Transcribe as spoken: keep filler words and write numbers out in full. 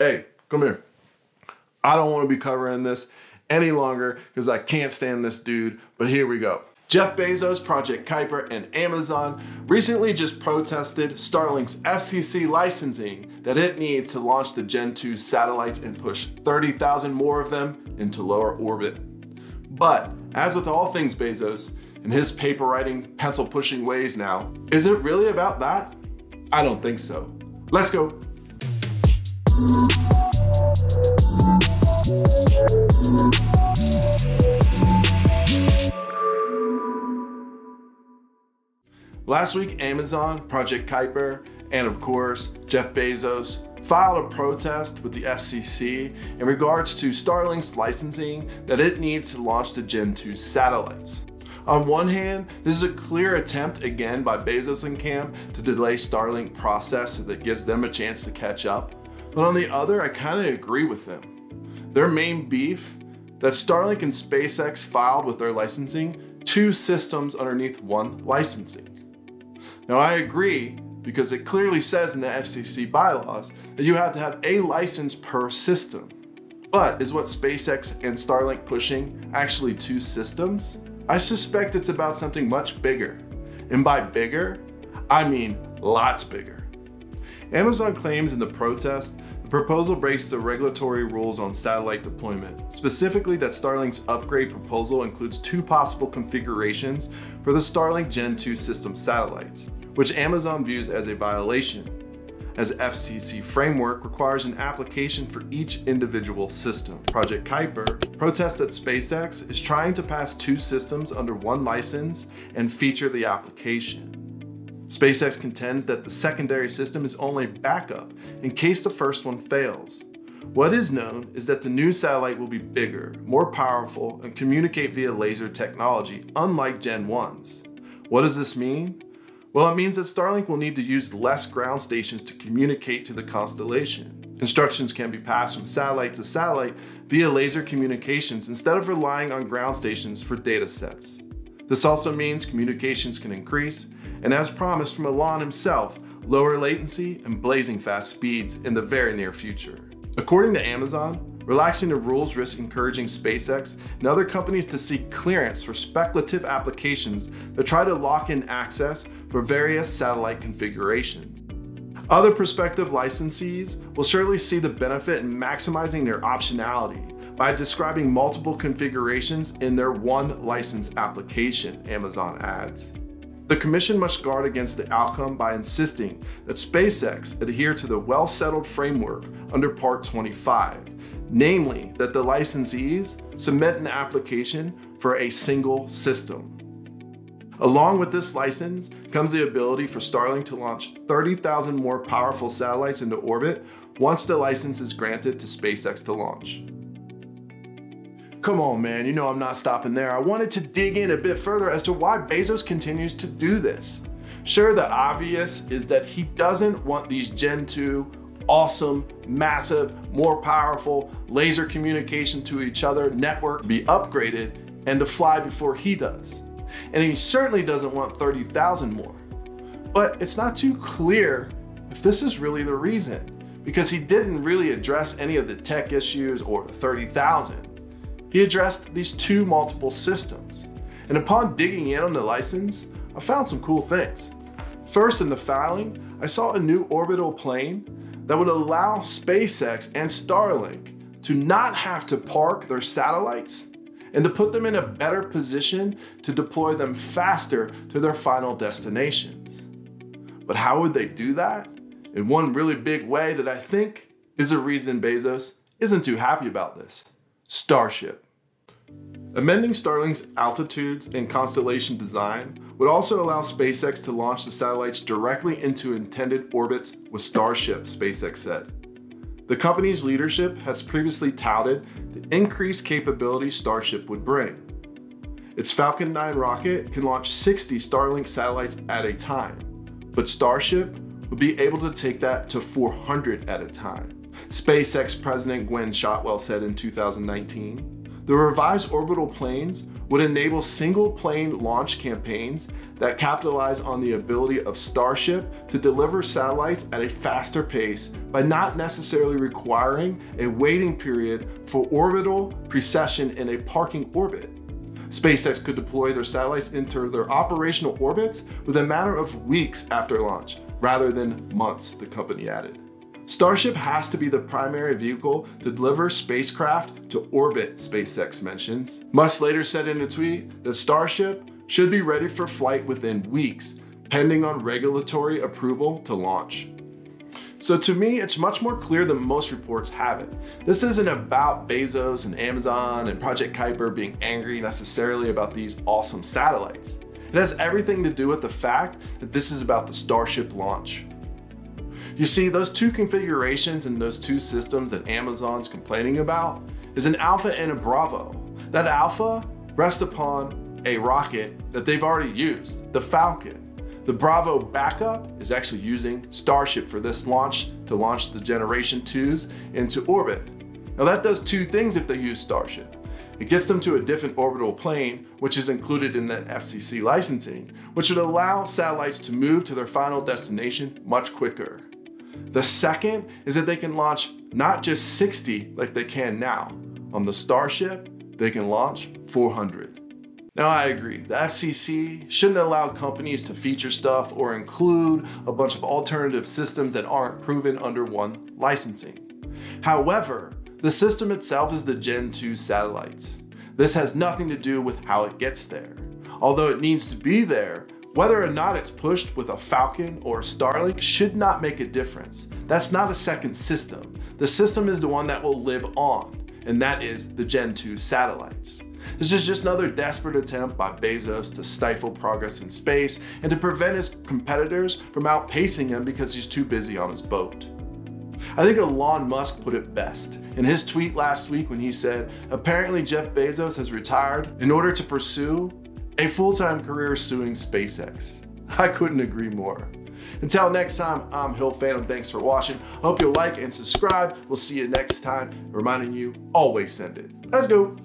hey, come here. I don't want to be covering this any longer because I can't stand this dude, but here we go. Jeff Bezos, Project Kuiper, and Amazon recently just protested Starlink's F C C licensing that it needs to launch the Gen two satellites and push thirty thousand more of them into lower orbit. But as with all things Bezos and his paper writing, pencil pushing ways now, is it really about that? I don't think so. Let's go. Last week, Amazon, Project Kuiper, and of course, Jeff Bezos filed a protest with the F C C in regards to Starlink's licensing that it needs to launch the Gen two satellites. On one hand, this is a clear attempt again by Bezos and Cam to delay Starlink process so that gives them a chance to catch up. But on the other, I kind of agree with them. Their main beef, that Starlink and SpaceX filed with their licensing, two systems underneath one licensing. Now I agree, because it clearly says in the F C C bylaws that you have to have a license per system. But is what SpaceX and Starlink pushing actually two systems? I suspect it's about something much bigger. And by bigger, I mean lots bigger. Amazon claims in the protest, the proposal breaks the regulatory rules on satellite deployment, specifically that Starlink's upgrade proposal includes two possible configurations for the Starlink Gen two system satellites, which Amazon views as a violation, as F C C framework requires an application for each individual system. Project Kuiper protests that SpaceX is trying to pass two systems under one license and feature the application. SpaceX contends that the secondary system is only backup in case the first one fails. What is known is that the new satellite will be bigger, more powerful, and communicate via laser technology, unlike Gen ones. What does this mean? Well, it means that Starlink will need to use less ground stations to communicate to the constellation. Instructions can be passed from satellite to satellite via laser communications instead of relying on ground stations for data sets. This also means communications can increase, and as promised from Elon himself, lower latency and blazing fast speeds in the very near future. According to Amazon, relaxing the rules risks encouraging SpaceX and other companies to seek clearance for speculative applications that try to lock in access for various satellite configurations. Other prospective licensees will surely see the benefit in maximizing their optionality by describing multiple configurations in their one license application, Amazon adds. The Commission must guard against the outcome by insisting that SpaceX adhere to the well-settled framework under Part twenty-five, namely that the licensees submit an application for a single system. Along with this license comes the ability for Starlink to launch thirty thousand more powerful satellites into orbit once the license is granted to SpaceX to launch. Come on, man, you know I'm not stopping there. I wanted to dig in a bit further as to why Bezos continues to do this. Sure, the obvious is that he doesn't want these Gen two awesome, massive, more powerful laser communication to each other network to be upgraded and to fly before he does. And he certainly doesn't want thirty thousand more. But it's not too clear if this is really the reason, because he didn't really address any of the tech issues or the thirty thousand. He addressed these two multiple systems. And upon digging in on the license, I found some cool things. First, in the filing, I saw a new orbital plane that would allow SpaceX and Starlink to not have to park their satellites and to put them in a better position to deploy them faster to their final destinations. But how would they do that? In one really big way that I think is a reason Bezos isn't too happy about this: Starship. Amending Starlink's altitudes and constellation design would also allow SpaceX to launch the satellites directly into intended orbits with Starship, SpaceX said. The company's leadership has previously touted the increased capability Starship would bring. Its Falcon nine rocket can launch sixty Starlink satellites at a time, but Starship would be able to take that to four hundred at a time. SpaceX President Gwynne Shotwell said in two thousand nineteen, The revised orbital plans would enable single-plane launch campaigns that capitalize on the ability of Starship to deliver satellites at a faster pace by not necessarily requiring a waiting period for orbital precession in a parking orbit. SpaceX could deploy their satellites into their operational orbits within a matter of weeks after launch, rather than months, the company added. Starship has to be the primary vehicle to deliver spacecraft to orbit, SpaceX mentions. Musk later said in a tweet that Starship should be ready for flight within weeks, pending on regulatory approval to launch. So to me, it's much more clear than most reports have it. This isn't about Bezos and Amazon and Project Kuiper being angry necessarily about these awesome satellites. It has everything to do with the fact that this is about the Starship launch. You see, those two configurations and those two systems that Amazon's complaining about is an alpha and a Bravo. That alpha rests upon a rocket that they've already used, the Falcon. The Bravo backup is actually using Starship for this launch to launch the Generation twos into orbit. Now that does two things if they use Starship. It gets them to a different orbital plane, which is included in that F C C licensing, which would allow satellites to move to their final destination much quicker. The second is that they can launch not just sixty like they can now. On the Starship, they can launch four hundred. Now I agree, the F C C shouldn't allow companies to feature stuff or include a bunch of alternative systems that aren't proven under one licensing. However, the system itself is the Gen two satellites. This has nothing to do with how it gets there. Although it needs to be there, whether or not it's pushed with a Falcon or a Starlink should not make a difference. That's not a second system. The system is the one that will live on, and that is the Gen two satellites. This is just another desperate attempt by Bezos to stifle progress in space and to prevent his competitors from outpacing him because he's too busy on his boat. I think Elon Musk put it best in his tweet last week when he said, apparently Jeff Bezos has retired in order to pursue a full-time career suing SpaceX. I couldn't agree more. Until next time, I'm Hill Phantom. Thanks for watching. I hope you'll like and subscribe. We'll see you next time. Reminding you, always send it. Let's go.